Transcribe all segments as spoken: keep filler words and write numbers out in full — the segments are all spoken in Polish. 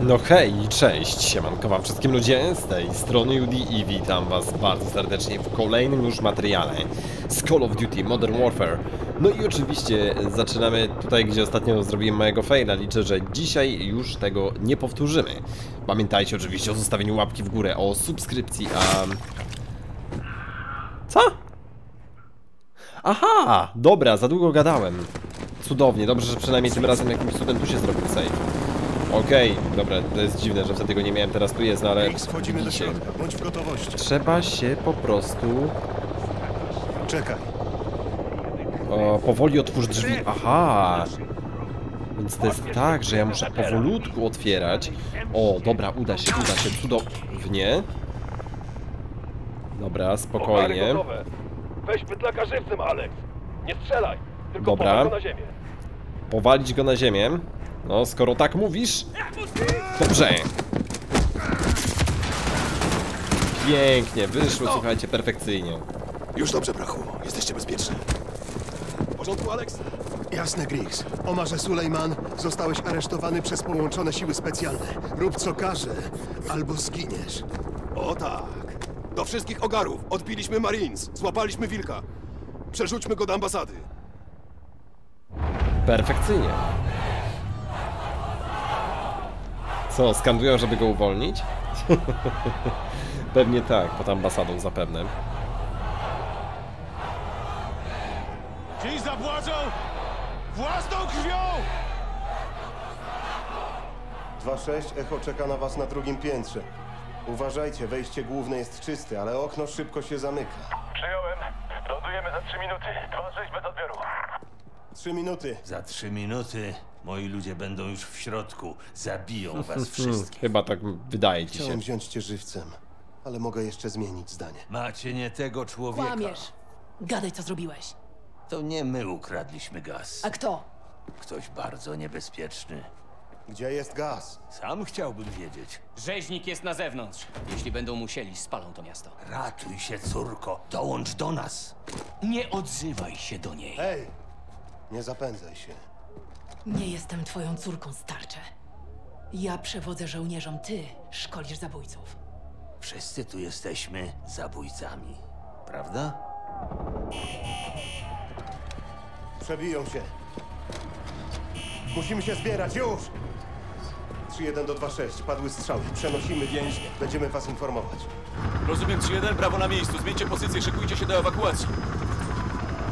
No hej, cześć, siemanko wam wszystkim ludzie, z tej strony U D I i witam was bardzo serdecznie w kolejnym już materiale z Call of Duty Modern Warfare. No i oczywiście zaczynamy tutaj, gdzie ostatnio zrobiłem mojego faila, liczę, że dzisiaj już tego nie powtórzymy. Pamiętajcie oczywiście o zostawieniu łapki w górę, o subskrypcji, a... Co? Aha, dobra, za długo gadałem. Cudownie, dobrze, że przynajmniej tym razem jakimś cudem tu się zrobił save. Okej, okay, dobra, to jest dziwne, że wtedy go nie miałem, teraz tu jest, no ale... Wchodzimy do środka, bądź w gotowości. Trzeba się po prostu... Czekaj. O, powoli otwórz drzwi, aha! Więc to jest tak, że ja muszę powolutku otwierać. O, dobra, uda się, uda się, cudownie. Dobra, spokojnie. Weź bydlaka żywcem, Alex! Nie strzelaj, tylko powal go na ziemię. Powalić go na ziemię. No, skoro tak mówisz... Dobrze! Pięknie, wyszło, słuchajcie, perfekcyjnie. Już dobrze, brachu. Jesteście bezpieczni. W porządku, Alex? Jasne, Griks. Omarze Sulaiman, zostałeś aresztowany przez połączone siły specjalne. Rób co każe, albo zginiesz. O tak! Do wszystkich ogarów! Odbiliśmy Marines! Złapaliśmy wilka! Przerzućmy go do ambasady! Perfekcyjnie. Co, skandują, żeby go uwolnić? Pewnie tak, pod ambasadą zapewne. Ci zapłacą własną krwią! dwa sześć, Echo czeka na was na drugim piętrze. Uważajcie, wejście główne jest czyste, ale okno szybko się zamyka. Przyjąłem. Lądujemy za trzy minuty. dwa sześć bez odbioru. Trzy minuty. Za trzy minuty. Moi ludzie będą już w środku. Zabiją was wszystkich. Chyba tak wydaje ci się. Chciałem wziąć cię żywcem, ale mogę jeszcze zmienić zdanie. Macie nie tego człowieka. Kłamiesz. Gadaj, co zrobiłeś. To nie my ukradliśmy gaz. A kto? Ktoś bardzo niebezpieczny. Gdzie jest gaz? Sam chciałbym wiedzieć. Rzeźnik jest na zewnątrz. Jeśli będą musieli, spalą to miasto. Ratuj się, córko. Dołącz do nas. Nie odzywaj się do niej. Hej, nie zapędzaj się. Nie jestem twoją córką, starcze. Ja przewodzę żołnierzom, ty szkolisz zabójców. Wszyscy tu jesteśmy zabójcami, prawda? Przebiją się. Musimy się zbierać, już! trzy jeden do dwa sześć, padły strzały. Przenosimy więźnia. Będziemy was informować. Rozumiem, trzy jeden, brawo na miejscu. Zmieńcie pozycję, szykujcie się do ewakuacji.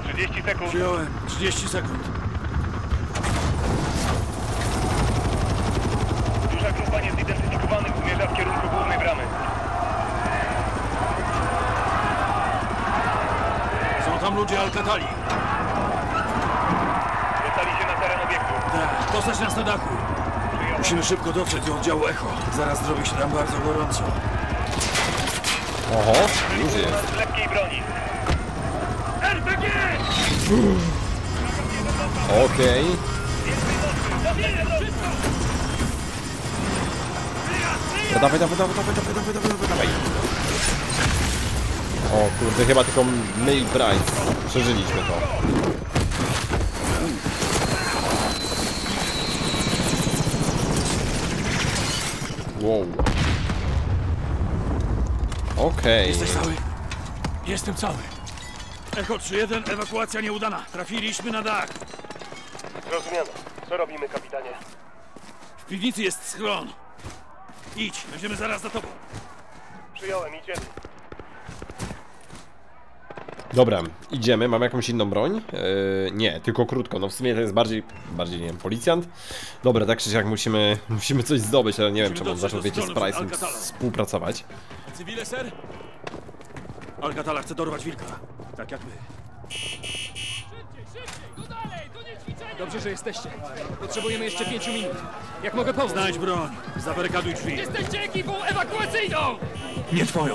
trzydzieści sekund. Przyjąłem, trzydzieści sekund. Zidentyfikowanych zmierza w kierunku głównej bramy. Są tam ludzie Al-Qatali. Dostali się na teren obiektu. Tak, dostać nas na dachu. Przyjąłem. Musimy szybko dotrzeć do oddziału Echo. Zaraz zrobi się tam bardzo gorąco. Oho, już jest. Z lekkiej broni. R P G! Okej. No dawaj, dawaj, dawaj, dawaj, dawaj, dawaj, dawaj, dawaj. O kurde, chyba tylko my i Price przeżyliśmy to. Wow. Okej. Jesteś cały? Jestem cały. Echo trzy jeden, ewakuacja nieudana. Trafiliśmy na dach. Zrozumiano. Co robimy, kapitanie? W piwnicy jest schron. Idź, będziemy zaraz za tobą. Przyjąłem, idziemy. Dobra, idziemy. Mam jakąś inną broń? Yy, nie, tylko krótko. No w sumie to jest bardziej, bardziej nie wiem, policjant. Dobra, tak czy siak musimy, musimy coś zdobyć, ale nie musimy wiem, czemu on zaczął, wiecie, z Price'em współpracować. Cywile, ser? Al-Qatala chce dorwać wilka, tak jak my. Dobrze, że jesteście. Potrzebujemy jeszcze pięciu minut. Jak mogę pomóc? Znajdź broń. Zabarykaduj drzwi. Jesteście ekipą ewakuacyjną! Nie twoją.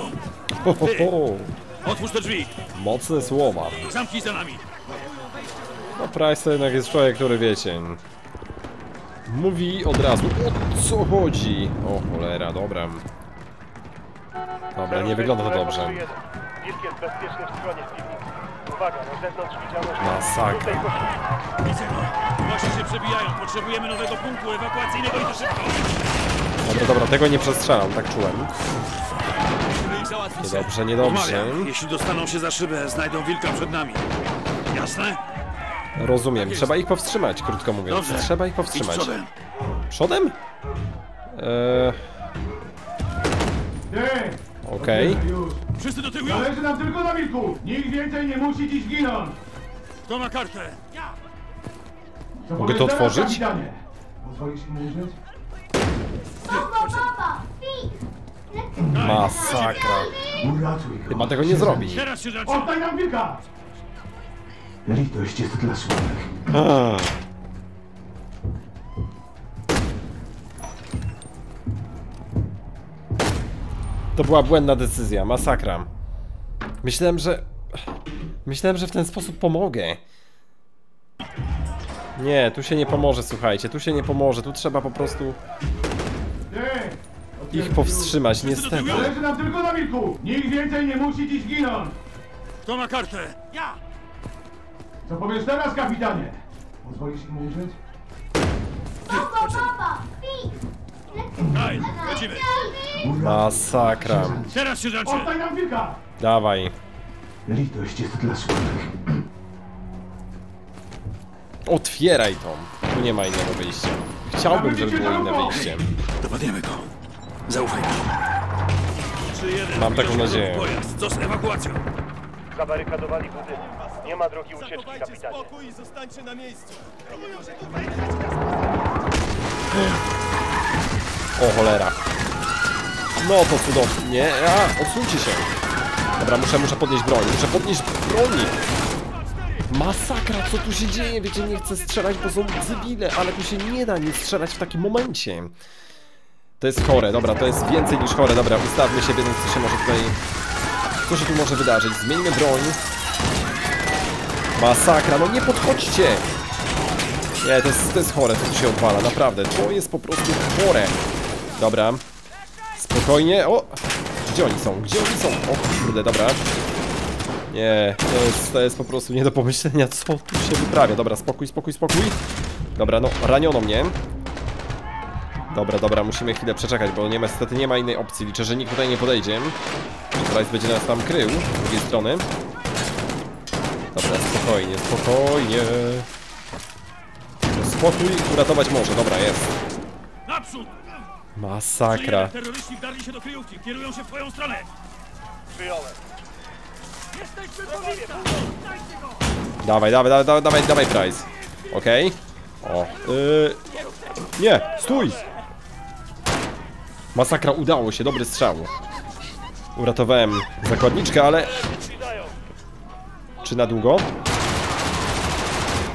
Ho, ho, ho. Otwórz te drzwi. Mocne słowa. Zamknij za nami. No Price to jednak jest człowiek, który wiecie. Mówi od razu, o co chodzi. O cholera, dobra. Dobra, nie wygląda to dobrze. Jest bezpieczny w stronie. Uwaga, na zewnątrz widziano... Masakra. Widzę go. Właśnie się przebijają. Potrzebujemy nowego punktu ewakuacyjnego i to szybko. No dobra, tego nie przestrzelam, tak czułem. Niedobrze, niedobrze. Jeśli dostaną się za szybę, znajdą wilka przed nami. Jasne? Rozumiem, trzeba ich powstrzymać, krótko mówiąc. Dobrze. Trzeba ich powstrzymać. Idź przodem? Przodem? Eee... Okej. Wszyscy do tyłu! Zależy nam tylko na wilku! Nikt więcej nie musi dziś ginąć! Kto ma kartę? Ja! Mogę to otworzyć? Pozwolisz mi użyć? Masakra. Chyba tego nie zrobi. Oddaj nam wilka! Litość jest dla słabych. To była błędna decyzja, masakra. Myślałem, że... Myślałem, że w ten sposób pomogę. Nie, tu się nie pomoże, słuchajcie, tu się nie pomoże, tu trzeba po prostu... ich powstrzymać, niestety. Zależy nam tylko na wilku! Nikt więcej nie musi dziś ginąć! Kto ma kartę? Ja! Co powiesz teraz, kapitanie? Pozwolisz im użyć? Baba, baba! Daj, lecimy! Masakra. Teraz się zacznie! Oddaj nam wilka! Dawaj. Litość jest dla słabych. Otwieraj to. Tu nie ma innego wyjścia. Chciałbym, żeby było inne wyjście. Dopadniemy go. Zaufaj mi. Mam taką nadzieję. Co z ewakuacją? Zabarykadowali budynek. Nie ma drogi ucieczki, kapitanie. Spokój i zostańcie na miejscu. O cholera. No to cudownie. A, odsuńcie się. Dobra, muszę, muszę podnieść broń. Muszę podnieść broń. Masakra, co tu się dzieje? Wiecie, nie chcę strzelać, bo są cywile, ale tu się nie da nie strzelać w takim momencie. To jest chore, dobra, to jest więcej niż chore. Dobra, ustawmy się, wiedząc, co się może tutaj... Co się tu może wydarzyć? Zmieńmy broń. Masakra, no nie podchodźcie! Nie, to jest, to jest chore, co tu się odwala, naprawdę. To jest po prostu chore. Dobra. Spokojnie, o! Gdzie oni są? Gdzie oni są? O kurde, dobra. Nie, to jest, to jest po prostu nie do pomyślenia, co tu się wyprawia. Dobra, spokój, spokój, spokój. Dobra, no, raniono mnie. Dobra, dobra, musimy chwilę przeczekać, bo nie, niestety nie ma innej opcji. Liczę, że nikt tutaj nie podejdzie. Price będzie nas tam krył z drugiej strony. Dobra, spokojnie, spokojnie. Spokój uratować może, dobra, jest. Masakra. Terroryści wdarli się do kryjówki, kierują się w twoją stronę. Przyjąłem. Dawaj, dawaj, dawaj, dawaj, dawaj, Price. Okej. Okay. O. Yy... Nie, stój! Masakra, udało się, dobry strzał. Uratowałem zakładniczkę, ale... Czy na długo?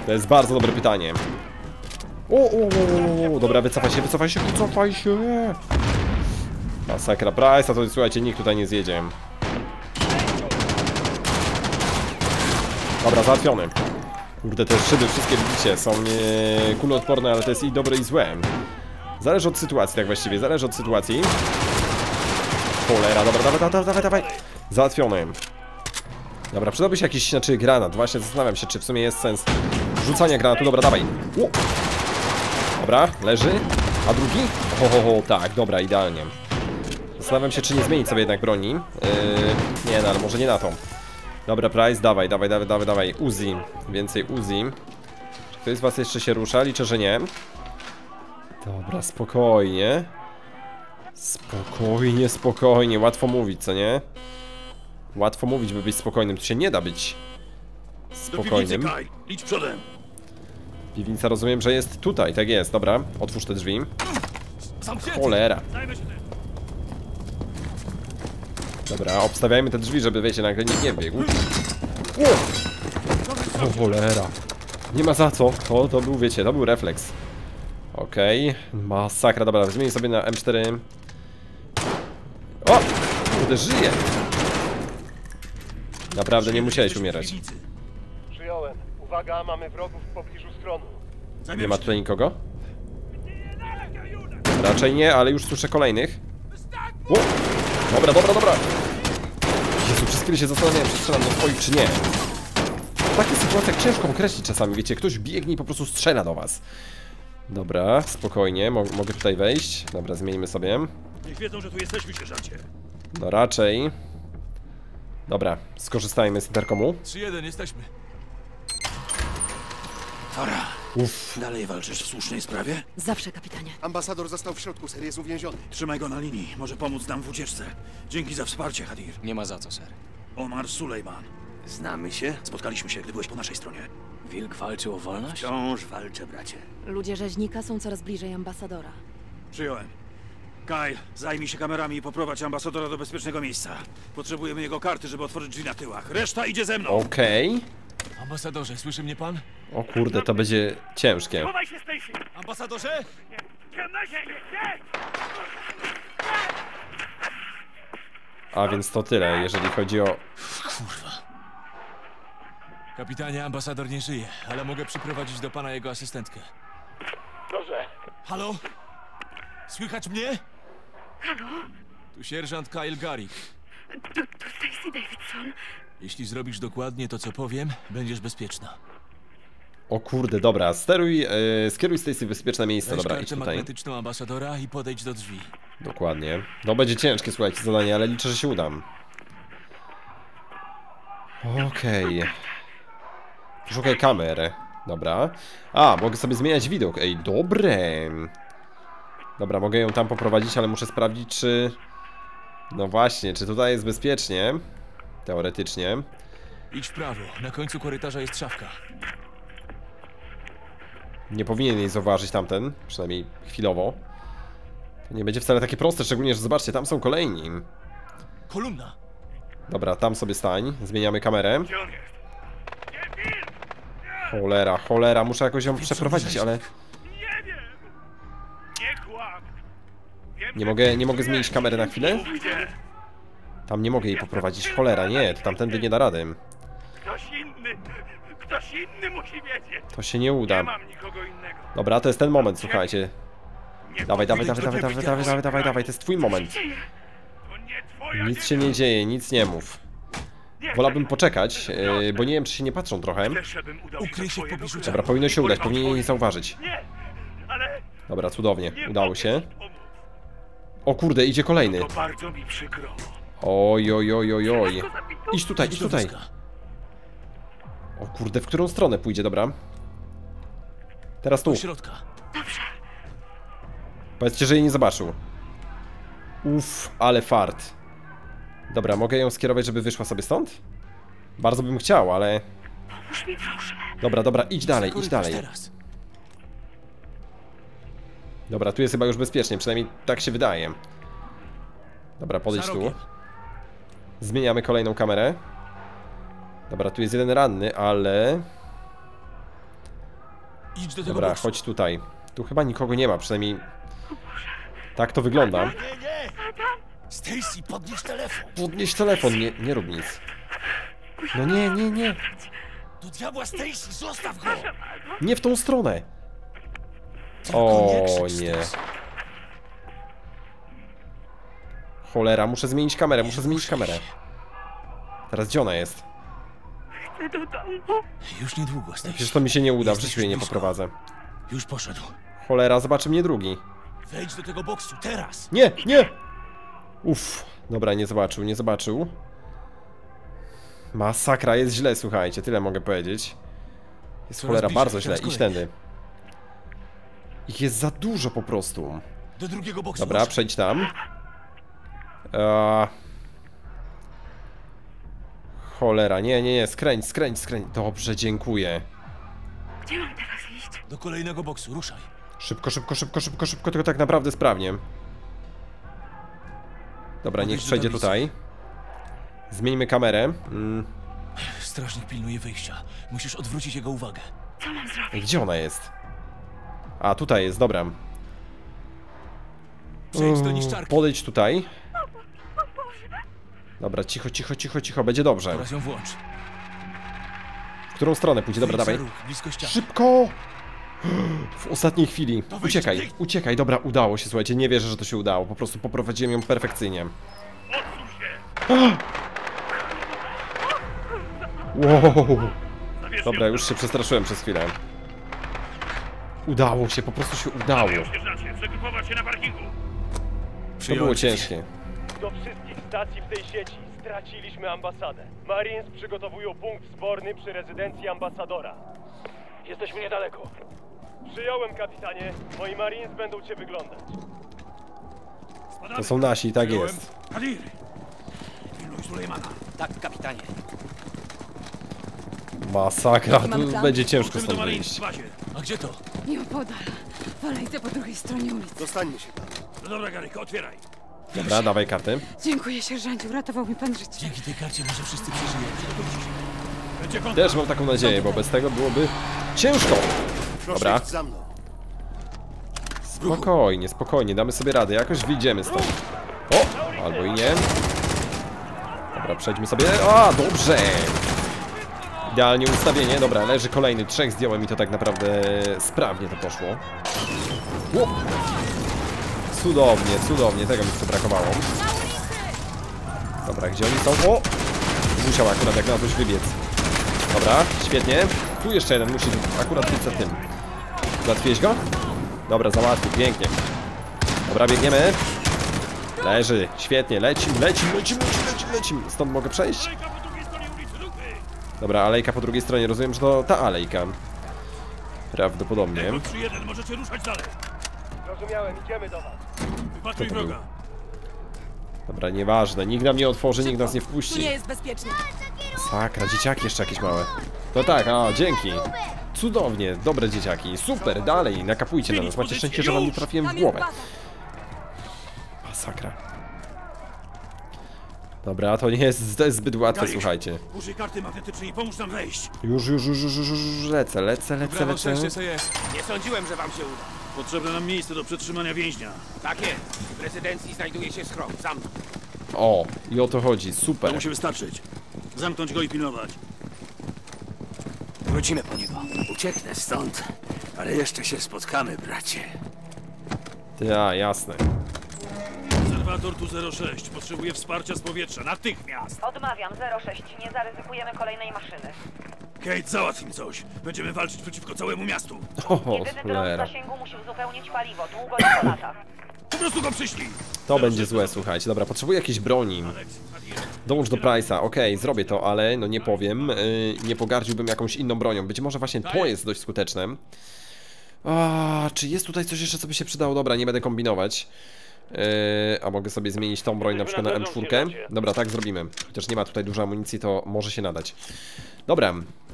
To jest bardzo dobre pytanie. O, o, o, dobra, wycofaj się, wycofaj się, wycofaj się! Masakra, Price, a to słuchajcie, nikt tutaj nie zjedzie. Dobra, załatwiony. Kurde, te szyby wszystkie widzicie, są e, kuloodporne, ale to jest i dobre i złe. Zależy od sytuacji, tak właściwie, zależy od sytuacji. Cholera, dobra, dawaj, dawaj, dawaj, dawaj. Załatwiony. Dobra, przydałby się jakiś, znaczy granat, właśnie zastanawiam się, czy w sumie jest sens rzucania granatu, dobra, dawaj. U. Dobra, leży. A drugi? Ho, ho, ho, tak, dobra, idealnie. Zastanawiam się, czy nie zmienić sobie jednak broni. Yy, nie, no, ale może nie na tą. Dobra, Price, dawaj, dawaj, dawaj, dawaj, dawaj. Uzi, więcej Uzi. Czy ktoś z was jeszcze się rusza? Liczę, że nie. Dobra, spokojnie. Spokojnie, spokojnie. Łatwo mówić, co nie? Łatwo mówić, by być spokojnym. Tu się nie da być spokojnym. Idź przodem. Piwnica, rozumiem, że jest tutaj. Tak jest, dobra. Otwórz te drzwi. Cholera. Dobra, obstawiajmy te drzwi, żeby wiecie, nagle nikt nie biegł. O cholera. Nie ma za co. To, to był, wiecie, to był refleks. Okej, okay. Masakra, dobra, zmienię sobie na M cztery. O! Kurde, żyje. Naprawdę nie musiałeś umierać. Przyjąłem. Uwaga, mamy wrogów w pobliżu stronu. Nie ma tutaj nikogo? Raczej nie, ale już słyszę kolejnych. O! Dobra, dobra, dobra. Jezu, przez chwilę się zastanawiałem, czy strzelam do swoich, czy nie. W takich sytuacjach ciężko określić czasami, wiecie, ktoś biegnie i po prostu strzela do was. Dobra, spokojnie, mo mogę tutaj wejść. Dobra, zmienimy sobie. Niech wiedzą, że tu jesteśmy, sierżancie. No raczej. Dobra, skorzystajmy z interkomu. trzy jeden, jesteśmy. Fara, Uf. dalej walczysz w słusznej sprawie? Zawsze, kapitanie. Ambasador został w środku, ser jest uwięziony. Trzymaj go na linii, może pomóc nam w ucieczce. Dzięki za wsparcie, Hadir. Nie ma za co, ser. Omar Sulaiman. Znamy się? Spotkaliśmy się, gdy byłeś po naszej stronie. Wilk walczył o wolność? Wciąż walczę, bracie. Ludzie rzeźnika są coraz bliżej ambasadora. Przyjąłem. Kyle, zajmij się kamerami i poprowadź ambasadora do bezpiecznego miejsca. Potrzebujemy jego karty, żeby otworzyć drzwi na tyłach. Reszta idzie ze mną! Okej. Okay. Ambasadorze, słyszy mnie pan? O kurde, to będzie ciężkie. Chowaj się, Stacy! Ambasadorze? A więc to tyle, jeżeli chodzi o... Kurwa. Kapitanie, ambasador nie żyje, ale mogę przyprowadzić do pana jego asystentkę. Dobrze. Halo? Słychać mnie? Halo? Tu sierżant Kyle Garrick. Tu, tu Stacy Davidson. Jeśli zrobisz dokładnie to, co powiem, będziesz bezpieczna. O kurde, dobra, steruj, yy, skieruj Stacy w bezpieczne miejsce. Dobra, idź tutaj. Magnetyczną ambasadora i podejdź do drzwi. Dokładnie. No będzie ciężkie, słuchajcie, zadanie, ale liczę, że się udam. Okej. Okay. Szukaj kamery. Dobra. A, mogę sobie zmieniać widok. Ej, dobre. Dobra, mogę ją tam poprowadzić, ale muszę sprawdzić, czy... No właśnie, czy tutaj jest bezpiecznie. Teoretycznie. Idź w prawo. Na końcu korytarza jest szafka. Nie powinien jej zauważyć tamten. Przynajmniej chwilowo. To nie będzie wcale takie proste, szczególnie, że zobaczcie, tam są kolejni. Kolumna. Dobra, tam sobie stań. Zmieniamy kamerę. Cholera, cholera, muszę jakoś ją przeprowadzić, ale... Nie wiem! Nie kłam! Nie mogę, nie mogę zmienić kamery na chwilę? Tam nie mogę jej poprowadzić, cholera, nie, to tamtędy nie da rady. Ktoś inny, ktoś inny musi wiedzieć! To się nie uda. Dobra, to jest ten moment, słuchajcie. Dawaj, dawaj, dawaj, dawaj, dawaj, dawaj, dawaj, dawaj, dawaj, to jest twój moment. Nic się nie dzieje, nic nie mów. Wolałbym poczekać, yy, bo nie wiem, czy się nie patrzą trochę. Dobra, powinno się udać, powinien jej nie zauważyć. Dobra, cudownie, udało się. O kurde, idzie kolejny. Oj, oj, oj, oj, oj. Idź tutaj, idź tutaj. O kurde, w którą stronę pójdzie, dobra. Teraz tu. Powiedzcie, że jej nie zobaczył. Uff, ale fart. Dobra, mogę ją skierować, żeby wyszła sobie stąd? Bardzo bym chciał, ale... Pomóż mi, proszę. Dobra, dobra, idź dalej, idź dalej. Dobra, tu jest chyba już bezpiecznie, przynajmniej tak się wydaje. Dobra, podejdź tu. Zmieniamy kolejną kamerę. Dobra, tu jest jeden ranny, ale... Dobra, chodź tutaj. Tu chyba nikogo nie ma, przynajmniej... Tak to wygląda. Stacy, podnieś telefon! Podnieś telefon, nie, nie rób nic. No nie, nie, nie. Do diabła, Stacy, zostaw go! Nie w tą stronę! O nie. Cholera, muszę zmienić kamerę, muszę zmienić kamerę. Teraz gdzie ona jest? Chcę do domu. Już niedługo, Stacy. Przecież to mi się nie uda, w życiu jej nie poprowadzę. Już poszedł. Cholera, zobaczy mnie drugi. Wejdź do tego boksu, teraz! Nie, nie! Uff, dobra, nie zobaczył, nie zobaczył. Masakra, jest źle, słuchajcie, tyle mogę powiedzieć. Jest cholera bardzo źle, idź tędy. Ich jest za dużo po prostu. Do drugiego boksu. Dobra, przejdź tam. Eee... Cholera, nie, nie, nie, skręć, skręć, skręć. Dobrze, dziękuję. Gdzie mam teraz iść? Do kolejnego boksu, ruszaj. Szybko, szybko, szybko, szybko, szybko, tylko tak naprawdę sprawnie. Dobra, niech przejdzie tutaj. Zmieńmy kamerę. Mm. Strażnik pilnuje wyjścia. Musisz odwrócić jego uwagę. Co mam zrobić? Gdzie ona jest? A, tutaj jest, dobra. Przejdź do niszczarki. Podejdź tutaj. Dobra, cicho, cicho, cicho, cicho, będzie dobrze. Teraz ją włącz. W którą stronę pójdzie? Dobra, dawaj. Szybko! W ostatniej chwili. Uciekaj, uciekaj. Dobra, udało się, słuchajcie. Nie wierzę, że to się udało. Po prostu poprowadziłem ją perfekcyjnie. Wow. Dobra, już się przestraszyłem przez chwilę. Udało się, po prostu się udało. To było ciężkie. Do wszystkich stacji w tej sieci straciliśmy ambasadę. Marines przygotowują punkt zborny przy rezydencji ambasadora. Jesteśmy niedaleko. Przyjąłem, kapitanie. Moi Marines będą cię wyglądać. To są nasi, tak jest. Hadir! Pilnuj Sulejmana. Tak, kapitanie. Masakra, tu będzie ciężko stąd wyjść. A gdzie to? Nie opodal. Walejce po drugiej stronie ulicy. Dostańmy się tam. No dobra, Garryk, otwieraj. Dobra, dawaj kartę. Dziękuję, sierżancie, uratował mi pan życie. Dzięki tej karcie może wszyscy przeżyją. Też mam taką nadzieję, bo bez tego byłoby ciężko. Dobra. Spokojnie, spokojnie, damy sobie radę, jakoś wyjdziemy stąd. O, albo i nie. Dobra, przejdźmy sobie, o, dobrze. Idealnie ustawienie, dobra, leży kolejny, trzech zdjąłem i to tak naprawdę sprawnie to poszło. O. Cudownie, cudownie, tego mi co brakowało. Dobra, gdzie oni są? O! Musiał akurat jak na coś wybiec. Dobra, świetnie. Tu jeszcze jeden musi akurat być za tym. Załatwiłeś go? Dobra, załatwił, pięknie. Dobra, biegniemy. Leży, świetnie, lecim, lecim, lecim, lecim, lecim. Stąd mogę przejść? Dobra, alejka po drugiej stronie, rozumiem, że to ta alejka. Prawdopodobnie. Możecie ruszać dalej. Rozumiałem, idziemy do was. Dobra, nieważne, nikt nam nie otworzy, nikt nas nie wpuści. Nie jest bezpiecznie. Sakra, dzieciaki jeszcze jakieś małe. No tak, a dzięki. Cudownie, dobre dzieciaki, super, dalej, nakapujcie na nas, macie szczęście, że wam nie trafiłem w głowę. Masakra. Dobra, to nie jest, to jest zbyt łatwe, słuchajcie. Użyj karty magnetycznej i pomóż nam wejść. Już, już, już, już, już, lecę, lecę, lecę, lecę. Nie sądziłem, że wam się uda. Potrzebne nam miejsce do przetrzymania więźnia. Tak jest. W rezydencji znajduje się schron. Zamknij. O, i o to chodzi. Super. To musi wystarczyć. Zamknąć go i pilnować. Wrócimy po niego. Ucieknę stąd, ale jeszcze się spotkamy, bracie. Ja, jasne. Obserwator tu zero sześć. Potrzebuje wsparcia z powietrza. Natychmiast. Odmawiam, zero sześć. Nie zaryzykujemy kolejnej maszyny. Kate, załatw im coś. Będziemy walczyć przeciwko całemu miastu. Jedyny dron w zasięgu musi uzupełnić paliwo. Długo nie polata. Po prostu go przyślij. To będzie złe, słuchajcie. Dobra, potrzebuję jakiejś broni. Dołącz do Price'a. Okej, okay, zrobię to, ale no nie powiem. Yy, nie pogardziłbym jakąś inną bronią. Być może właśnie to jest dość skuteczne. A, czy jest tutaj coś jeszcze, co by się przydało? Dobra, nie będę kombinować. Yy, a mogę sobie zmienić tą broń na przykład na M cztery. Dobra, tak zrobimy. Chociaż nie ma tutaj dużo amunicji, to może się nadać. Dobra,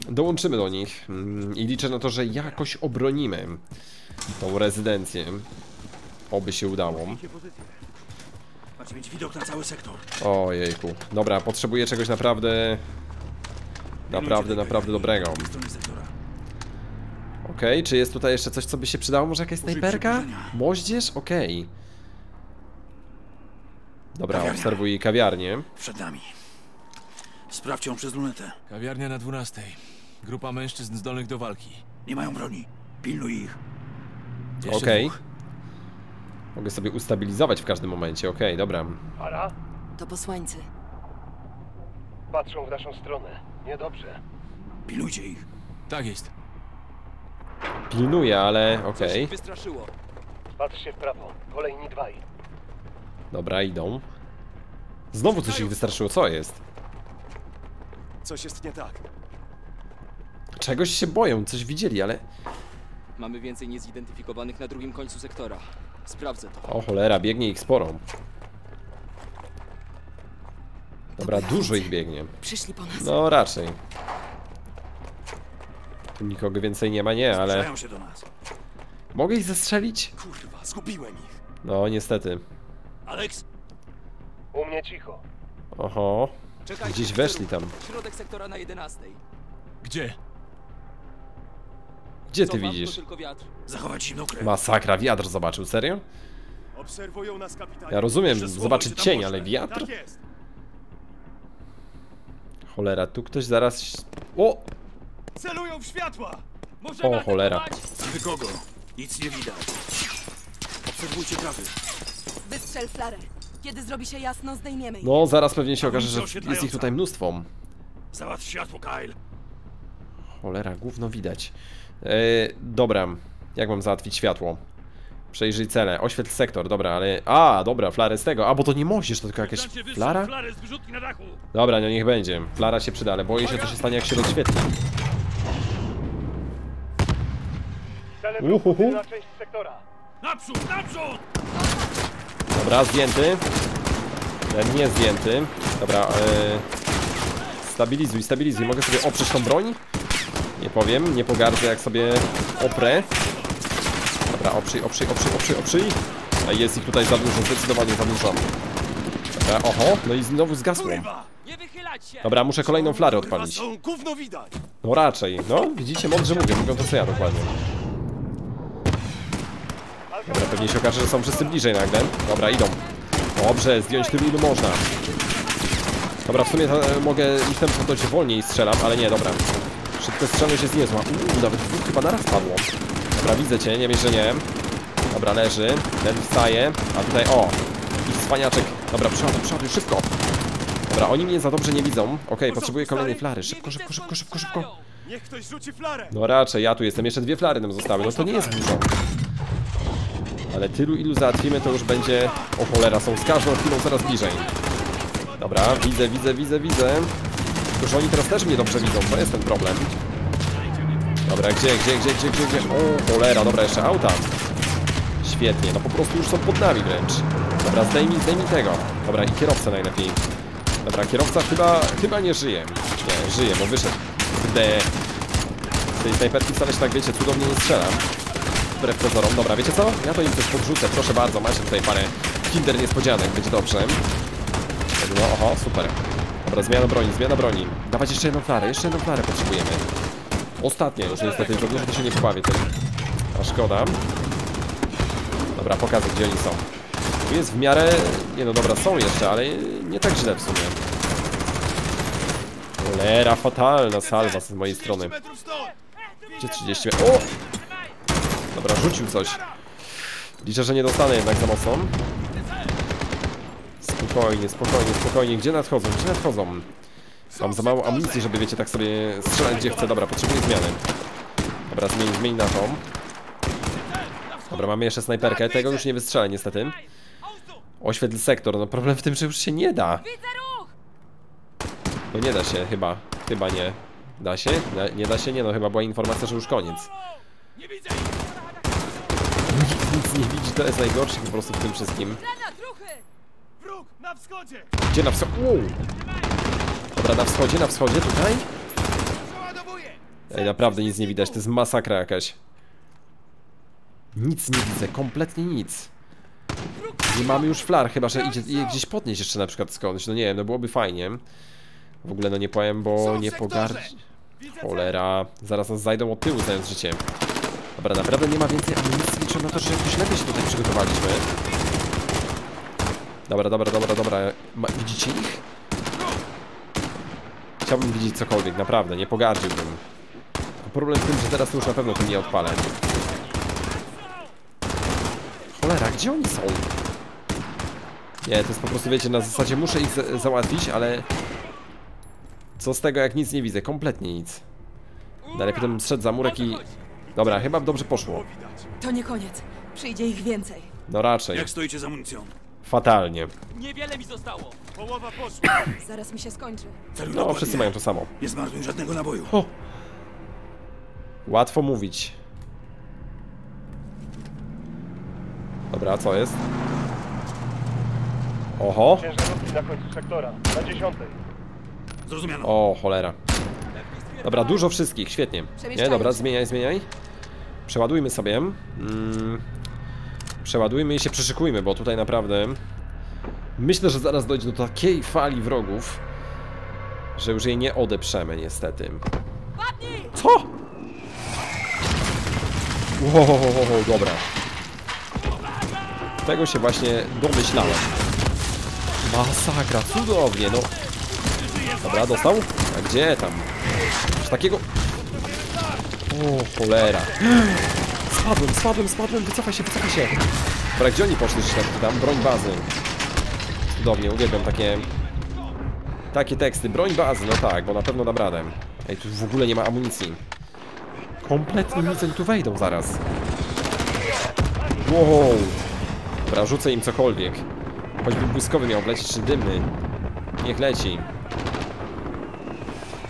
dołączymy do nich i liczę na to, że jakoś obronimy tą rezydencję. Oby się udało. Macie mieć widok na cały sektor. Ojejku. Dobra, potrzebuję czegoś naprawdę, naprawdę, naprawdę dobrego. Okej, okay, czy jest tutaj jeszcze coś, co by się przydało? Może jakaś snajperka? Moździerz? Okej. Okay. Dobra, kawiarnia. Obserwuj kawiarnię. Przed nami. Sprawdź ją przez lunetę. Kawiarnia na dwunastej. Grupa mężczyzn zdolnych do walki. Nie mają broni. Pilnuj ich. Okej. Okay. Mogę sobie ustabilizować w każdym momencie. Okej, okay, dobra. Fara? To posłańcy. Patrzą w naszą stronę. Niedobrze. Pilnujcie ich. Tak jest. Pilnuję, ale okej. Okay. Wystraszyło. Patrz się w prawo. Kolejni dwaj. Dobra, idą. Znowu coś ich wystraszyło, co jest? Coś jest nie tak. Czegoś się boją, coś widzieli, ale... Mamy więcej niezidentyfikowanych na drugim końcu sektora. Sprawdzę to. O cholera, biegnie ich sporo. Dobra, dużo ich biegnie. Przyszli po nas. No raczej. Tu nikogo więcej nie ma, nie, ale... Zbliżają się do nas. Mogę ich zestrzelić? Kurwa, zgubiłem ich. No, niestety. Alex! U mnie cicho. Oho. Czekaj, gdzieś weszli tam. Środek sektora na jedenastej. Gdzie? Gdzie ty widzisz? Tylko wiatr. Zachować zimną krew. Masakra, wiatr zobaczył, serio? Obserwują nas, kapitanie. Ja rozumiem, zobaczyć cień, ale wiatr? Tak jest. Cholera, tu ktoś zaraz... O! Celują w światła! Możemy o cholera. Nikogo. Nic nie widać. Obserwujcie trawy. Wystrzel flarę. Kiedy zrobi się jasno, zdejmiemy ich. No, zaraz pewnie się okaże, że jest ich tutaj mnóstwo. Załatw światło, Kyle. Cholera, gówno widać. Eee, dobra. Jak mam załatwić światło? Przejrzyj cele. Oświetl sektor, dobra, ale... A, dobra, flarę z tego. A, bo to nie musisz, to tylko jakaś... Flara? Dobra, no niech będzie. Flara się przyda, ale boję się, co się stanie, jak się rozświetli. Uhuhu. Naprzód, naprzód! Dobra, zdjęty. Ten nie zdjęty. Dobra, yy... stabilizuj, stabilizuj. Mogę sobie oprzeć tą broń? Nie powiem, nie pogardzę, jak sobie oprę. Dobra, oprzyj, oprzyj, oprzyj, oprzyj, oprzyj. A jest ich tutaj za dużo, zdecydowanie za dużo. Dobra, oho, no i znowu zgasłem. Dobra, muszę kolejną flarę odpalić. No raczej, no, widzicie, mądrze mówię, mówią to co ja dokładnie. Dobra, pewnie się okaże, że są wszyscy bliżej nagle. Dobra, idą. Dobrze, zdjąć tym ilu można. Dobra, w sumie to, mogę iść tam dość wolniej strzelam, ale nie, dobra. Szybko strzelność jest niezła. Uuu, nawet dwóch chyba naraz padło. Dobra, widzę cię, nie wiem, że nie. Dobra, leży. Ten wstaje. A tutaj, o! I cwaniaczek. Dobra, przeładuj, przeładuj, szybko. Dobra, oni mnie za dobrze nie widzą. Okej, okay, potrzebuję kolejnej flary. Szybko, szybko, szybko, szybko, szybko. Niech ktoś rzuci flarę. No raczej, ja tu jestem. Jeszcze dwie flary nam zostały. No to nie jest dużo. Ale tylu ilu załatwimy, to już będzie... O cholera, są z każdą chwilą coraz bliżej. Dobra, widzę, widzę, widzę, widzę. Tylko, że oni teraz też mnie dobrze widzą, to jest ten problem. Dobra, gdzie, gdzie, gdzie, gdzie, gdzie, gdzie? O cholera, dobra, jeszcze auta. Świetnie, no po prostu już są pod nami wręcz. Dobra, zdejmij, zdejmij tego. Dobra, i kierowca najlepiej. Dobra, kierowca chyba, chyba nie żyje. Nie, żyje, bo wyszedł. Gdy z tej snajperki wcale się tak, wiecie, cudownie nie strzelam. Wbrew pozorom. Dobra, wiecie co? Ja to im też podrzucę, proszę bardzo, macie tutaj parę kinder niespodzianek, będzie dobrze. No, oho, super. Dobra, zmiana broni, zmiana broni. Dawać jeszcze jedną flarę, jeszcze jedną flarę potrzebujemy. Ostatnie już niestety, trudno, że to się nie pobawię tym. A szkoda. Dobra, pokażę, gdzie oni są. Tu jest w miarę... Nie no, dobra, są jeszcze, ale nie tak źle w sumie. Cholera, fatalna salwa z mojej strony. Gdzie trzydzieści... O! Dobra, rzucił coś. Liczę, że nie dostanę jednak za mocno. Spokojnie, spokojnie, spokojnie. Gdzie nadchodzą? Gdzie nadchodzą? Mam za mało amunicji, żeby, wiecie, tak sobie strzelać gdzie chcę. Dobra, potrzebuję zmiany. Dobra, zmień, zmień na tą. Dobra, mamy jeszcze snajperkę. Tego już nie wystrzelę niestety. Oświetl sektor. No problem w tym, że już się nie da. No nie da się chyba. Chyba nie. Da się? Nie, nie da się? Nie no, chyba była informacja, że już koniec. Nic nie widzi, to jest najgorsze po prostu w tym wszystkim. Gdzie na wschodzie? Dobra, na wschodzie, na wschodzie, tutaj? Ej, naprawdę nic nie widać, to jest masakra jakaś. Nic nie widzę, kompletnie nic. Nie mamy już flar, chyba że idzie je gdzieś podnieść jeszcze na przykład skądś. No nie wiem, no byłoby fajnie. W ogóle no nie powiem, bo nie pogardzi. Cholera, zaraz nas zajdą od tyłu, zając życie. Dobra, naprawdę nie ma więcej amunicji, liczę na to, że jakoś lepiej się tutaj przygotowaliśmy. Dobra, dobra, dobra, dobra. Ma, widzicie ich? Chciałbym widzieć cokolwiek, naprawdę, nie pogardziłbym. Problem w tym, że teraz już na pewno to nie odpalę. Cholera, gdzie oni są? Nie, to jest po prostu, wiecie, na zasadzie muszę ich za załatwić, ale... Co z tego, jak nic nie widzę? Kompletnie nic. Najlepiej bym zszedł za murek i... Dobra, chyba dobrze poszło. To nie koniec. Przyjdzie ich więcej. No raczej. Jak stoicie z amunicją? Fatalnie. Niewiele mi zostało. Połowa poszła. Zaraz mi się skończy. No, wszyscy mają to samo. Nie zmarnuj żadnego naboju. O. Łatwo mówić. Dobra, co jest? Oho. Ciężarówki na końcu sektora. Na dziesiątej. Zrozumiano. O, cholera. Dobra, dużo wszystkich, świetnie. Nie, dobra, zmieniaj, zmieniaj. Przeładujmy sobie. Mm, przeładujmy i się przyszykujmy, bo tutaj naprawdę... Myślę, że zaraz dojdzie do takiej fali wrogów, że już jej nie odeprzemy, niestety. Co? Wow, dobra. Tego się właśnie domyślałem. Masakra, cudownie, no. Dobra, dostał? A gdzie tam? Z takiego... O, cholera. Spadłem, spadłem, spadłem, wycofaj się, wycofaj się. Dobra, gdzie oni poszli, czy tak tam? Broń bazy. Cudownie, uwielbiam takie... Takie teksty, broń bazy, no tak, bo na pewno dam radę. Ej, tu w ogóle nie ma amunicji. Kompletnie nic, oni tu wejdą zaraz. Wow. Dobra, rzucę im cokolwiek. Choćby błyskowy miał wlecieć, czy dymny. Niech leci.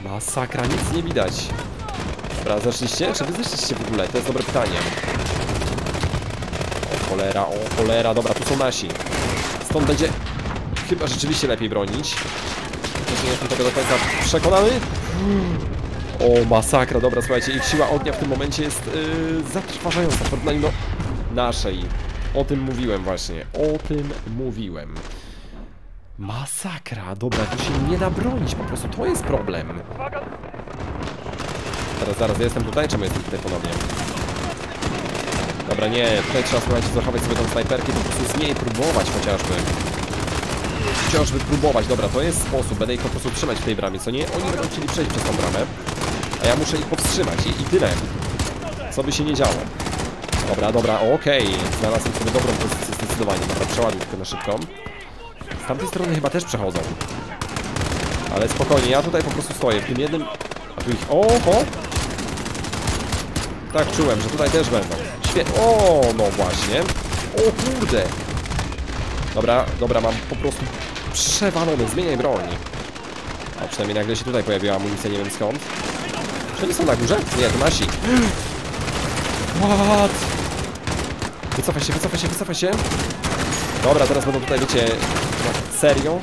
Masakra, nic nie widać. Dobra, zeszliście? Czy wy zeszliście w ogóle? To jest dobre pytanie. O cholera, o cholera. Dobra, tu są nasi. Stąd będzie chyba rzeczywiście lepiej bronić. Jeszcze nie jestem tego do końca przekonany. O, masakra. Dobra, słuchajcie, ich siła ognia w tym momencie jest yy, zatrważająca w porównaniu do naszej. O tym mówiłem właśnie. O tym mówiłem. Masakra. Dobra, tu się nie da bronić. Po prostu to jest problem. Zaraz, zaraz. Ja jestem tutaj? Czemu jestem tutaj ponownie? Dobra, nie. Tutaj trzeba, słuchajcie, zachować sobie tą snajperkę i po prostu z niej próbować chociażby. Wciąż wypróbować. Dobra, to jest sposób. Będę ich po prostu trzymać w tej bramie, co nie? Oni będą chcieli przejść przez tą bramę. A ja muszę ich powstrzymać. I, i tyle. Co by się nie działo. Dobra, dobra, okej. Okay. Znalazłem sobie dobrą pozycję zdecydowanie. Dobra, przeładuję tylko na szybką. Z tamtej strony chyba też przechodzą. Ale spokojnie, ja tutaj po prostu stoję. W tym jednym... A tu ich... Oho! Tak czułem, że tutaj też będą. Świetnie. O, no właśnie. O kurde! Dobra, dobra, mam po prostu przewalony. Zmieniaj broń. A przynajmniej nagle się tutaj pojawiła amunicja, nie wiem skąd. Czy oni są na górze? Nie, to nasi. What? Wycofaj się, wycofaj się, wycofaj się. Dobra, teraz będą tutaj, wiecie, serio.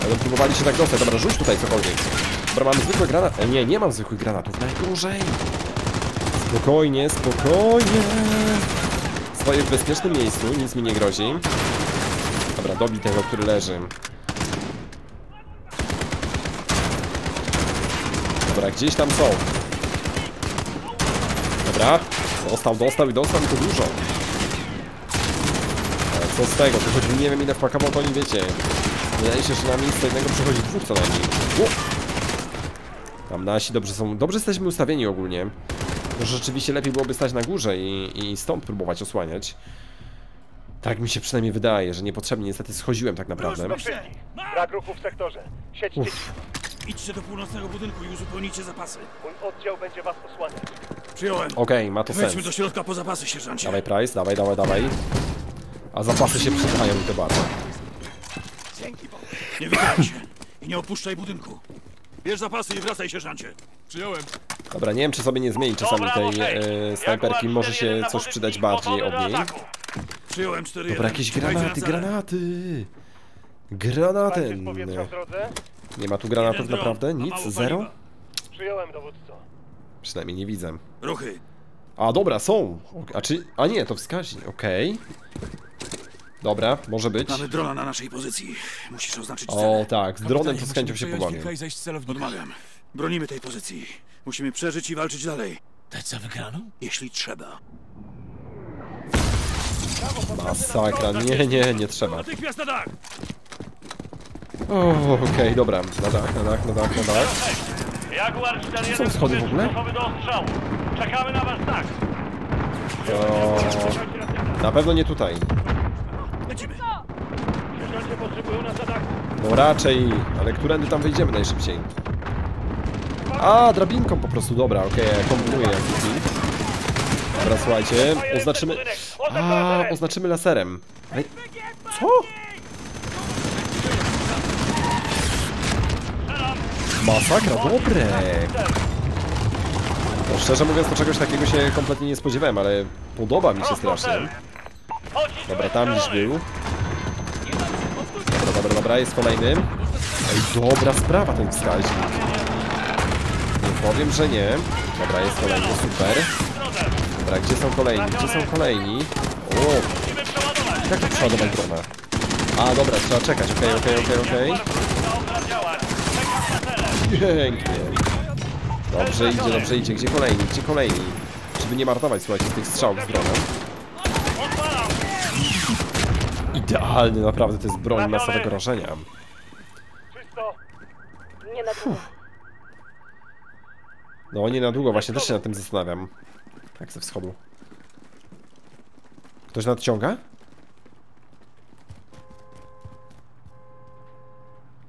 Będą próbowali się tak dostać. Dobra, rzuć tutaj cokolwiek. Dobra, mamy zwykłe granaty. E, nie, nie mam zwykłych granatów. Najgorzej. Spokojnie, spokojnie. Stoję w bezpiecznym miejscu, nic mi nie grozi. Dobra, dobij tego, który leży. Dobra, gdzieś tam są. Dobra, dostał, dostał i dostał i to dużo. Ale co z tego, tu choćby nie wiem ile wpakało, to nie wiecie. Wydaje się, że na miejsce jednego przychodzi dwóch co najmniej. U! Tam nasi dobrze są, dobrze jesteśmy ustawieni ogólnie. Może rzeczywiście lepiej byłoby stać na górze i, i stąd próbować osłaniać. Tak mi się przynajmniej wydaje, że niepotrzebnie niestety schodziłem tak naprawdę. Brak ruchu w sektorze. Siedźcie. Uff. Idźcie do północnego budynku i uzupełnijcie zapasy. Mój oddział będzie was osłaniać. Przyjąłem. Okej, okay, ma to sens. Wejdźmy do środka po zapasy, sierżancie. Dawaj, Price, dawaj, dawaj, dawaj. A zapasy się przydają i to bardzo. Dzięki, Bogu. Nie wychylaj się i nie opuszczaj budynku. Bierz zapasy i wracaj, sierżancie. Przyjąłem. Dobra, nie wiem, czy sobie nie zmieni czasami tej e, snajperki. Może się coś przydać bardziej od niej. Dobra, jakieś granaty, granaty. Granaty. Nie ma tu granatów naprawdę? Nic? Zero? Przynajmniej nie widzę. A dobra, są. A czy... A nie, to wskaźnik. Okej. Okay. Dobra, może być. Mamy drona na naszej pozycji. Musisz oznaczyć cel. O tak, z dronem to z chęcią się pobawię. Odmawiam. Bronimy tej pozycji. Musimy przeżyć i walczyć dalej. Dać za wygraną? Jeśli trzeba. Masakra, nie, nie, nie trzeba. O, okej, okay, dobra. Na dach, na dach, na dach, na dach. Tu są schody w ogóle? Czekamy na was, tak. Na pewno nie tutaj. No raczej, ale którędy tam wyjdziemy najszybciej? A, drabinką po prostu, dobra, okej, okay, kombinuję jak widzi. Dobra, słuchajcie, oznaczymy... A, oznaczymy laserem. Ale... Co? Masakra, dobre! No, szczerze mówiąc, to czegoś takiego się kompletnie nie spodziewałem, ale podoba mi się strasznie. Dobra, tam już był. Dobra, dobra, dobra, jest kolejny. Ej, dobra sprawa ten wskaźnik. Powiem, że nie. Dobra, jest kolejny, super. Dobra, gdzie są kolejni? Gdzie są kolejni? O! Jak to przeładować drona? A, dobra, trzeba czekać, okej, okej, okej, okej. Pięknie. Dobrze idzie, dobrze idzie. Gdzie kolejni? Gdzie kolejni? Żeby nie marnować, słuchajcie, tych strzałów z dronem. Idealny, naprawdę, to jest broń masowego rażenia. Uff. No nie na długo, właśnie też się nad tym zastanawiam. Tak ze wschodu. Ktoś nadciąga?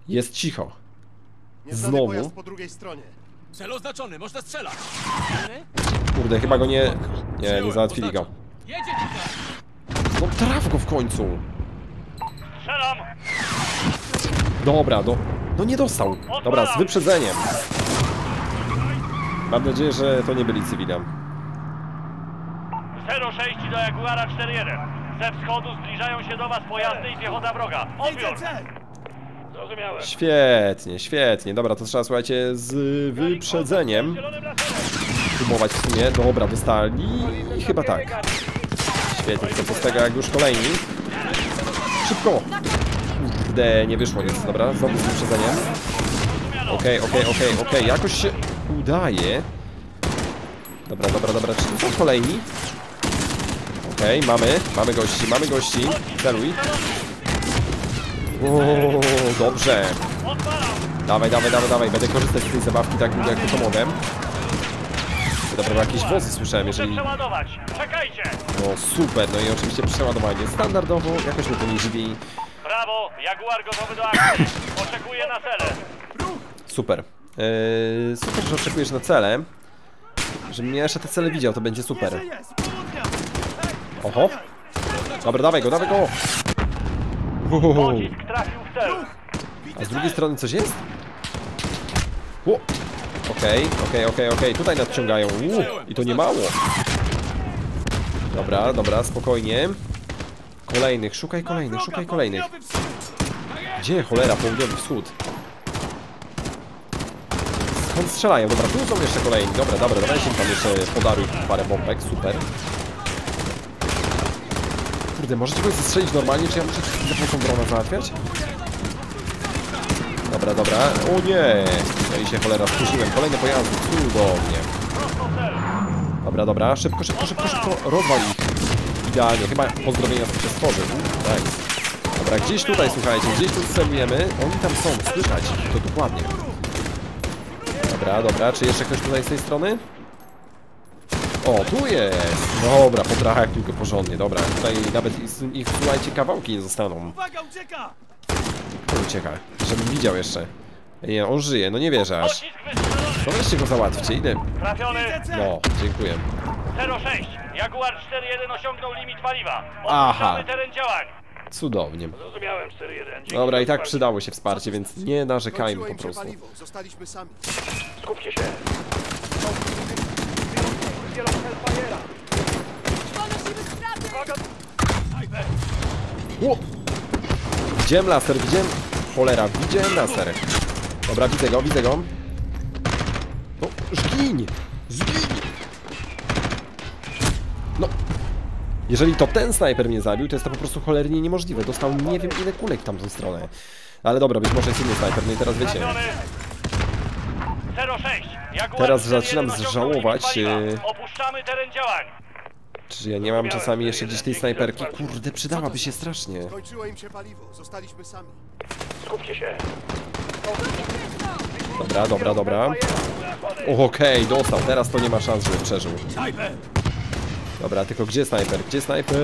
Jest cicho. Znowu. Cel oznaczony, można strzelać. Kurde, chyba go nie... Nie, nie załatwili go. Traf go w końcu! Strzelam! Dobra, do... no nie dostał. Dobra, z wyprzedzeniem. Mam nadzieję, że to nie byli cywile. zero sześć do Jaguara cztery jeden. Ze wschodu zbliżają się do was pojazdy i piechota wroga. Odbiór! Zrozumiałem. Świetnie, świetnie. Dobra, to trzeba, słuchajcie, z wyprzedzeniem próbować w sumie. Dobra, dostali. Chyba tak. Świetnie, to z tego jak już kolejni. Szybko! Kurde, nie wyszło nic. Dobra, znowu z wyprzedzeniem. Okej, okej, okej, okej. Jakoś się udaje. Dobra, dobra, dobra. Czy to kolejni? Okej, okay, mamy, mamy gości, mamy gości. Celuj. Ooo, dobrze. Dawaj, dawaj, dawaj, dawaj. Będę korzystać z tej zabawki tak długo jak tylko mogę. Dobra, jakieś wozy słyszałem, jeżeli... No super, no i oczywiście przeładowanie standardowo. Jakoś mnie to nie dziwi. Brawo, Jaguar gotowy do akcji. Oczekuje na cele. Super. Eee, super, że oczekujesz na cele. Żebym ja jeszcze te cele widział, to będzie super. Oho. Dobra, dawaj go, dawaj go. Uhuhu. A z drugiej strony coś jest? Okej, okej, okej, okej, okej. Tutaj nadciągają. Uuu, i to nie mało. Dobra, dobra, spokojnie. Kolejnych, szukaj kolejnych, szukaj kolejnych. Gdzie cholera, południowy wschód? Skąd strzelają? Dobra, tu są jeszcze kolejni. Dobra, dobra, dawaj się tam jeszcze podaruj parę bombek, super. Kurde, możecie go zastrzelić normalnie, czy ja muszę taką bronę załatwiać? Dobra, dobra. O nie! No i się cholera skurzyłem. Kolejne pojazdy. Cudownie. Dobra, dobra. Szybko, szybko, szybko, szybko. Rozwal ich. Idealnie. Chyba pozdrowienia sobie się stworzył. Tak. Dobra, gdzieś tutaj, słuchajcie. Gdzieś tu celujemy. Oni tam są. Słychać. To dokładnie. Dobra, dobra. Czy jeszcze ktoś tutaj z tej strony? O, tu jest! Dobra, po trachach tylko porządnie, dobra. Tutaj nawet ich, słuchajcie, kawałki nie zostaną. Uwaga, ucieka! Ucieka, żebym widział jeszcze. Nie, on żyje, no nie wierzę aż. To weźcie go załatwcie, idę. No, dziękuję. zero sześć, Jaguar cztery jeden osiągnął limit paliwa. Aha. Cudownie. Dobra, i tak przydało się wsparcie, więc nie narzekajmy po prostu. Skupcie się. O! Widziałem laser, widziałem... Cholera, widziałem laser. Dobra, widzę go, widzę go. No, zgiń! Zgiń! No. Jeżeli to ten snajper mnie zabił, to jest to po prostu cholernie niemożliwe. Dostał nie wiem ile kulek w tamtą stronę. Ale dobra, być może jest inny snajper, no i teraz wiecie. Teraz zaczynam zżałować... Opuszczamy teren działań. Czy ja nie mam czasami jeszcze gdzieś tej snajperki? Kurde, przydałaby się strasznie. Skończyło im się paliwo, zostaliśmy sami. Skupcie się. Dobra, dobra, dobra. Okej, dostał. Teraz to nie ma szans, żeby przeżył. Dobra, tylko gdzie snajper? Gdzie snajper?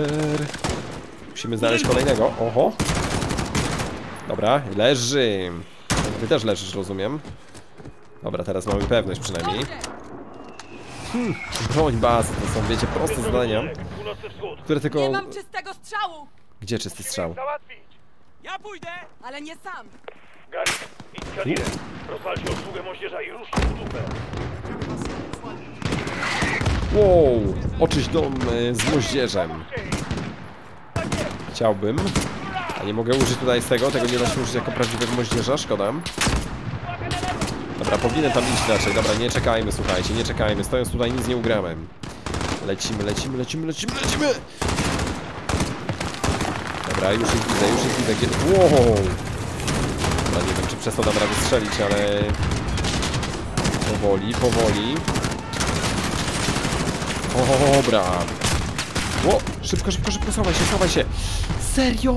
Musimy znaleźć kolejnego. Oho. Dobra, leży. Ty też leżysz, rozumiem. Dobra, teraz mamy pewność przynajmniej. Hmm, broń bazy, to są, wiecie, proste zadania, które tylko... Nie mam czystego strzału! Gdzie czysty strzał? Ja pójdę, ale nie sam! Garrick, idź rozwalcie obsługę moździerza i ruszcie w dupę! Wow, oczyść dom y, z moździerzem. Chciałbym, a nie mogę użyć tutaj z tego, tego nie da się użyć jako prawdziwego moździerza, szkoda. Dobra, powinienem tam iść raczej. Dobra, nie czekajmy, słuchajcie, nie czekajmy. Stojąc tutaj nic nie ugramy. Lecimy, lecimy, lecimy, lecimy, lecimy! Dobra, już ich widzę, już ich widzę. Gdzie... Wow! Dobra, nie wiem, czy przez to dam radę strzelić, ale... Powoli, powoli. O, dobra. Ło! Szybko, szybko, szybko, schowaj się, schowaj się! Serio?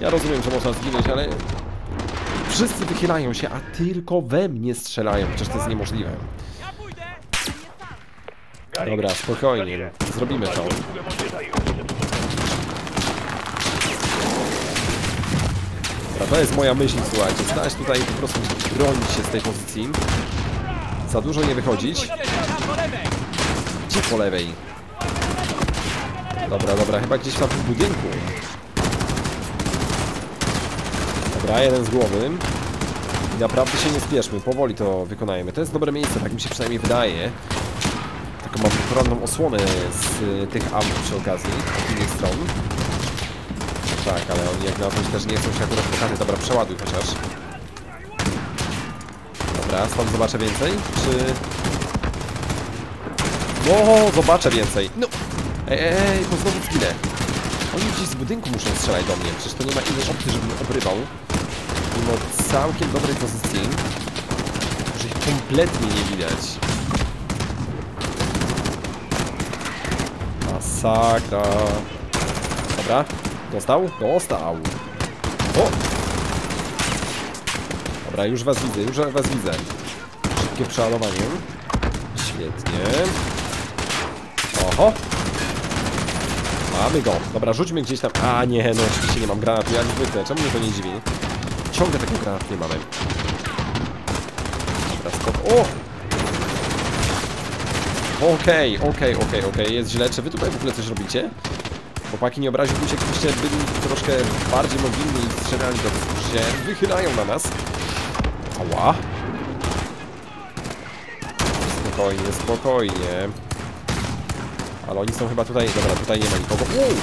Ja rozumiem, że można zginąć, ale... Wszyscy wychylają się, a tylko we mnie strzelają, przecież to jest niemożliwe. Dobra, spokojnie, zrobimy to. Dobra, to jest moja myśl, słuchajcie, stać tutaj i po prostu bronić się z tej pozycji. Za dużo nie wychodzić. Gdzie po lewej? Dobra, dobra, chyba gdzieś tam w budynku. Dobra, jeden z głowy. I naprawdę się nie spieszmy, powoli to wykonajemy. To jest dobre miejsce, tak mi się przynajmniej wydaje. Taką mam poranną osłonę z y, tych aut przy okazji, z innych stron. Tak, ale oni jak na to też nie chcą się akurat pokazać. Dobra, przeładuj chociaż. Dobra, stąd zobaczę więcej, czy... No, zobaczę więcej. No. Ej, ej, to znowu chwilę. Oni gdzieś z budynku muszą strzelać do mnie. Przecież to nie ma innej opcji, żebym obrywał. Mimo całkiem dobrej pozycji. Że ich kompletnie nie widać. Masakra. Dobra. Dostał? Dostał. O! Dobra, już was widzę, już was widzę. Szybkie przeładowanie. Świetnie. Oho. Mamy go. Dobra, rzućmy gdzieś tam. A nie, no oczywiście nie mam granatu, jak zwykle. Czemu mnie to nie dziwi? Ciągle takiego granatu nie mamy. Dobra, skok. O! Okej, okay, okej, okay, okej, okay, okej. Okay. Jest źle. Czy wy tutaj w ogóle coś robicie? Chłopaki, nie obraziłbym się, gdybyście byli troszkę bardziej mobilni i strzelali do nas, się wychylają na nas. Ała. Spokojnie, spokojnie. Ale oni są chyba tutaj... Dobra, tutaj nie ma nikogo. Uuu!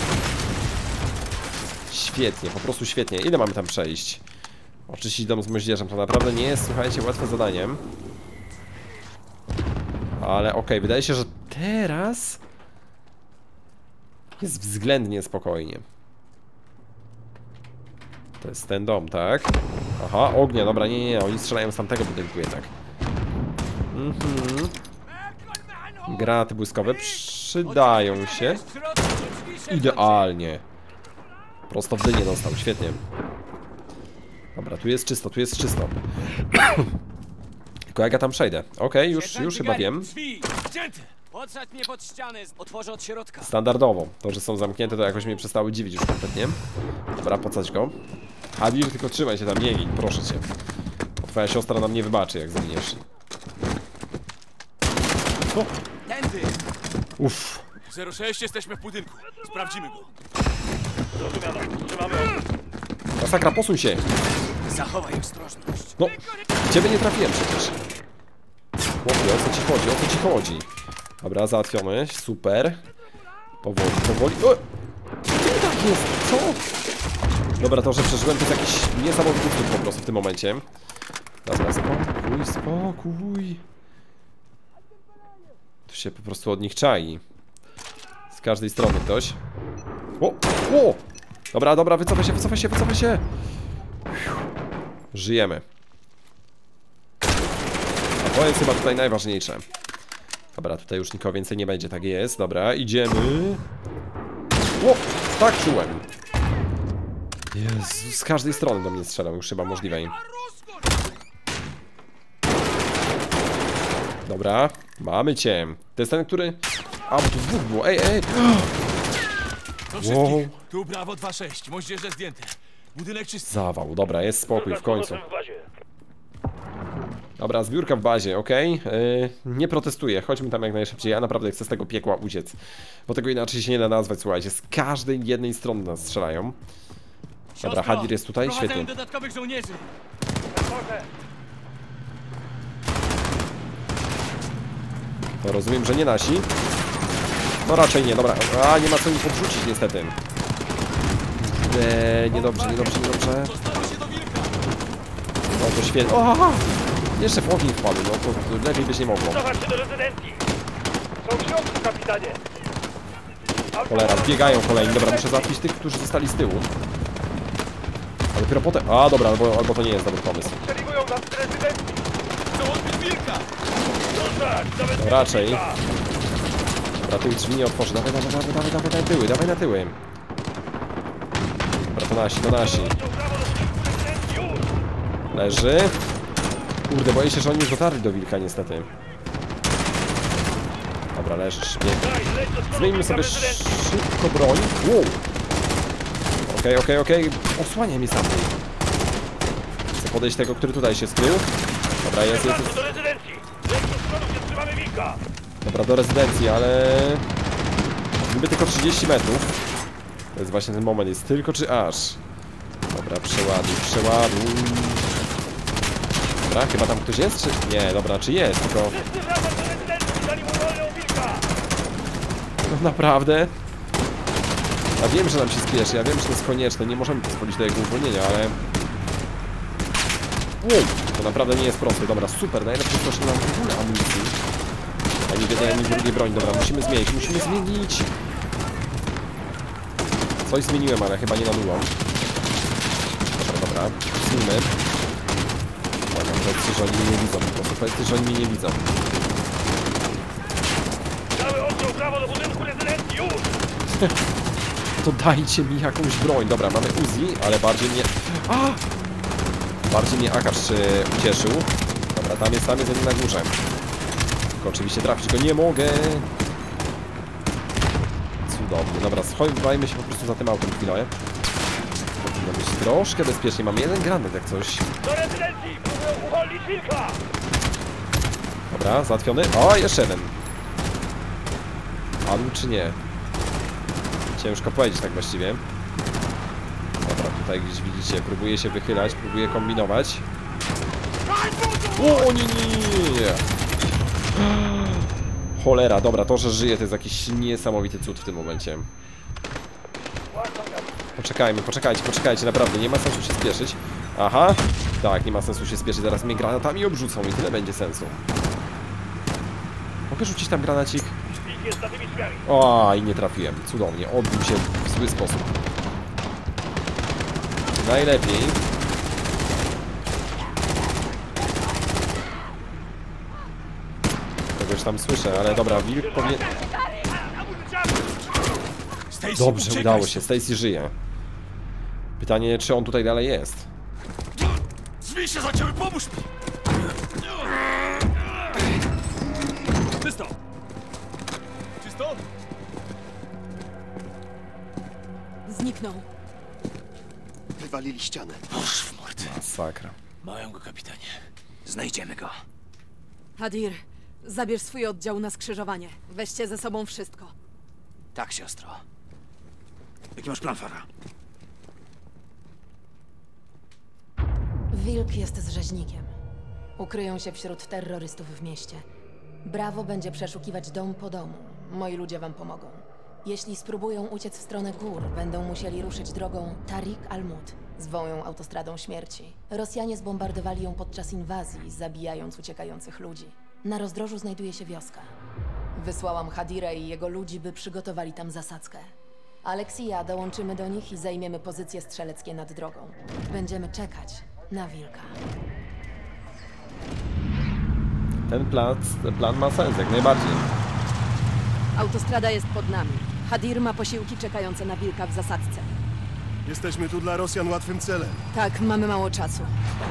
Świetnie, po prostu świetnie. Ile mamy tam przejść? Oczyścić dom z moździerzem. To naprawdę nie jest, słuchajcie, łatwe zadaniem. Ale okej, okay, wydaje się, że teraz... Jest względnie spokojnie. To jest ten dom, tak? Aha, ognia, dobra, nie, nie, nie. Oni strzelają z tamtego budynku jednak. Mhm. Granaty błyskowe przydają się. Idealnie. Prosto w dynię dostał, świetnie. Dobra, tu jest czysto, tu jest czysto. Tylko jak ja tam przejdę? Okej, okay, już, już chyba wiem. Podsadź mnie pod ścianę, otworzę od środka. Standardowo. To, że są zamknięte, to jakoś mnie przestały dziwić już kompletnie. Dobra, podsadź go. Hadir, tylko trzymaj się tam, nie gin, proszę cię. Bo twoja siostra nam nie wybaczy, jak zginiesz. O! Uff. zero sześć, jesteśmy w budynku. Sprawdzimy go. Masakra, posuń się. Zachowaj ostrożność. No, ciebie nie trafiłem przecież. Chłopie, o co ci chodzi, o co ci chodzi? Dobra, załatwiony, super. Powoli, powoli. O! Co tak jest? Co? Dobra, to, że przeżyłem, to jest jakiś niesamowity po prostu w tym momencie. Dobra, spokój, spokój. Tu się po prostu od nich czai. Z każdej strony ktoś. O! O! Dobra, dobra, wycofaj się, wycofaj się, wycofaj się. Żyjemy. A to jest chyba tutaj najważniejsze. Dobra, tutaj już nikogo więcej nie będzie, tak jest. Dobra, idziemy. O, tak czułem. Jezu, z każdej strony do mnie strzelał, już chyba możliwej. Dobra, mamy cię. To jest ten, który... A, bo tu dwóch było, ej, ej. Wow. Tu brawo dwa sześć, moździerze zdjęte. Budynek czysty. Zawał, dobra, jest spokój w końcu. Dobra, zbiórka w bazie, okej. Yy, nie protestuję, chodźmy tam jak najszybciej. Ja naprawdę chcę z tego piekła uciec. Bo tego inaczej się nie da nazwać, słuchajcie. Z każdej jednej strony nas strzelają. Dobra, Hadir jest tutaj, świetnie. Dodatkowych żołnierzy. To rozumiem, że nie nasi. No raczej nie, dobra. A, nie ma co mi podrzucić niestety. Eee, niedobrze, niedobrze, niedobrze. No to świetnie. Oha! Jeszcze w ogień wpadł, no to, to lepiej być nie mogło. Cholera, biegają kolejni. Dobra, muszę załatwić tych, którzy zostali z tyłu. A dopiero potem... A, dobra, albo, albo to nie jest dobry pomysł. No, raczej. Dobra, tych drzwi nie otworzy. Dawaj, dawaj, dawaj, dawaj, dawaj na tyły, dawaj na tyły. Dobra, to nasi, to nasi. Leży. Kurde, boję się, że oni już dotarli do wilka niestety. Dobra, leżysz, pięknie. Zmieńmy sobie szybko broń. Wow. Okej, okej, okej. Osłaniaj mi sam. Chcę podejść tego, który tutaj się skrył. Dobra, jest, jest. Dobra, do rezydencji, ale... Niby tylko trzydzieści metrów. To jest właśnie ten moment, jest tylko czy aż. Dobra, przeładuj, przeładuj. Dobra, chyba tam ktoś jest, czy... Nie, dobra, czy jest, tylko... No naprawdę? Ja wiem, że nam się spieszy, ja wiem, że to jest konieczne, nie możemy pozwolić do jego uwolnienia, ale... Uuu, to naprawdę nie jest proste, dobra, super, najlepsze proszę nam w ogóle amunicji. Ani w jednej, ani w drugiej broń, dobra, musimy zmienić, musimy zmienić. Coś zmieniłem, ale chyba nie nabyłam. Dobra, dobra, zmienimy. Uwaga, powiedzcie, że oni mnie nie widzą, po prostu powiedzcie, że oni mnie nie widzą. To dajcie mi jakąś broń. Dobra, mamy Uzi, ale bardziej mnie... A! Bardziej mnie Akasz się ucieszył. Dobra, tam jest, tam jest jeden na górze. Tylko oczywiście trafić go nie mogę. Cudownie. Dobra, schowajmy się po prostu za tym autem chwilę. Powinno być troszkę bezpiecznie. Mam jeden granat jak coś. Dobra, załatwiony. O, jeszcze jeden. Padł czy nie? Ciężko powiedzieć tak właściwie. Dobra, tutaj gdzieś widzicie, próbuję się wychylać, próbuję kombinować. O, nie, nie, nie. Cholera, dobra, to, że żyję, to jest jakiś niesamowity cud w tym momencie. Poczekajmy, poczekajcie, poczekajcie, naprawdę, nie ma sensu się spieszyć. Aha, tak, nie ma sensu się spieszyć, zaraz mnie granatami obrzucą i tyle będzie sensu. Mogę rzucić tam granacik? O, i nie trafiłem, cudownie, odbił się w zły sposób. Najlepiej. Kogoś tam słyszę, ale dobra, wilk powinien... Dobrze, udało się, Stacy żyje. Pytanie, czy on tutaj dalej jest. Drzwi się zacięły, pomóż mi! Zniknął. Wywalili ścianę. Boż w mordy. Masakra. Mają go, kapitanie. Znajdziemy go. Hadir, zabierz swój oddział na skrzyżowanie. Weźcie ze sobą wszystko. Tak, siostro. Jaki masz plan, Fara? Wilk jest z rzeźnikiem. Ukryją się wśród terrorystów w mieście. Brawo będzie przeszukiwać dom po domu. Moi ludzie wam pomogą. Jeśli spróbują uciec w stronę gór, będą musieli ruszyć drogą Tarik al-Mut, zwą ją autostradą śmierci. Rosjanie zbombardowali ją podczas inwazji, zabijając uciekających ludzi. Na rozdrożu znajduje się wioska. Wysłałam Hadira i jego ludzi, by przygotowali tam zasadzkę. Alex i ja dołączymy do nich i zajmiemy pozycje strzeleckie nad drogą. Będziemy czekać na wilka. Ten plan, ten plan ma sens jak najbardziej. Autostrada jest pod nami. Hadir ma posiłki czekające na wilka w zasadzce. Jesteśmy tu dla Rosjan łatwym celem. Tak, mamy mało czasu.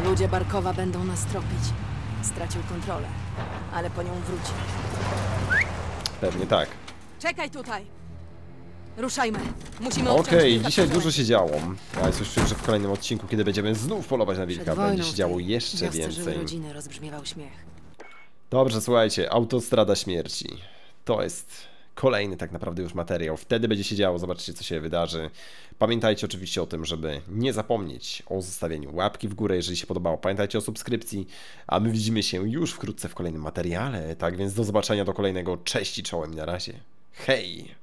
Ludzie Barkowa będą nas tropić. Stracił kontrolę, ale po nią wróci. Pewnie tak. Czekaj tutaj. Ruszajmy. Musimy odciąć. Okej, dzisiaj dużo się działo. Ja coś czuję, że w kolejnym odcinku, kiedy będziemy znów polować na wilka, będzie się działo jeszcze więcej. Rodziny rozbrzmiewał śmiech. Dobrze, słuchajcie. Autostrada śmierci. To jest kolejny tak naprawdę już materiał. Wtedy będzie się działo, zobaczycie co się wydarzy. Pamiętajcie oczywiście o tym, żeby nie zapomnieć o zostawieniu łapki w górę, jeżeli się podobało. Pamiętajcie o subskrypcji, a my widzimy się już wkrótce w kolejnym materiale. Tak więc do zobaczenia, do kolejnego. Cześć i czołem, na razie. Hej!